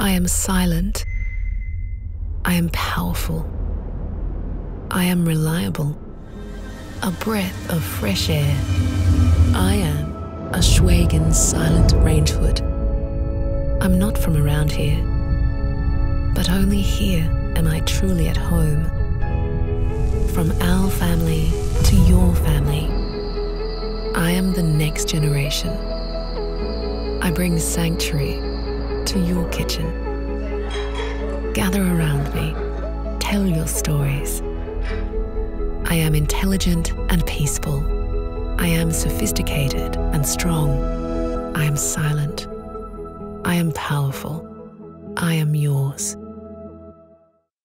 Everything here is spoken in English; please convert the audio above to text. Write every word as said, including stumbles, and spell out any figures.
I am silent. I am powerful. I am reliable. A breath of fresh air. I am a Schweigen Silent Rangehood. I'm not from around here, but only here am I truly at home. From our family to your family, I am the next generation. I bring sanctuary to your kitchen. Gather around me, tell your stories. I am intelligent and peaceful. I am sophisticated and strong. I am silent. I am powerful. I am yours.